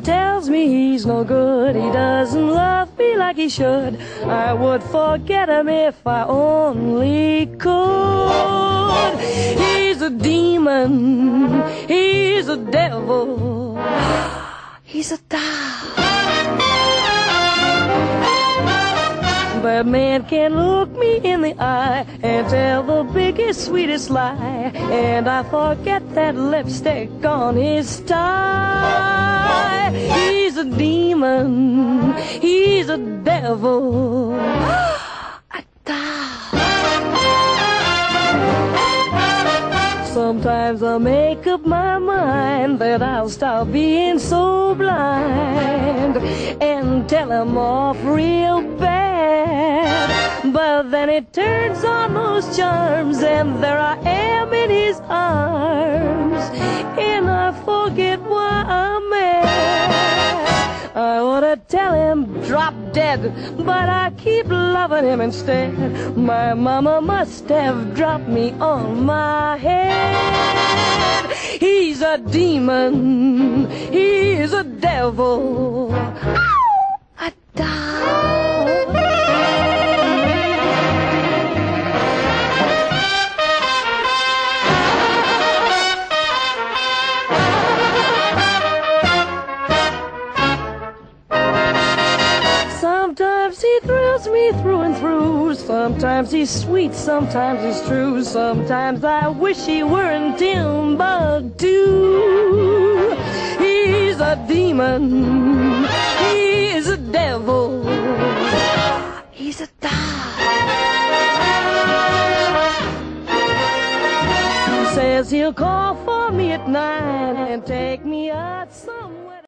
tells me he's no good, he doesn't love me like he should. I would forget him if I only could. He's a demon, he's a devil, he's a doll. But man can look me in the eye and tell the biggest, sweetest lie, and I forget that lipstick on his tie. He's a demon, he's a devil, a doll. Sometimes I make up my mind that I'll stop being so blind and tell him off real bad. But then it turns on those charms, and there I am in his arms, and I forget why I'm mad. I wanna tell him drop dead, but I keep loving him instead. My mama must have dropped me on my head. He's a demon, he's a devil, a doll. Sometimes he thrills me through and through, sometimes he's sweet, sometimes he's true, sometimes I wish he were in Timbuktu. He's a demon, he is a devil, he's a doll. He says he'll call for me at 9 and take me out somewhere.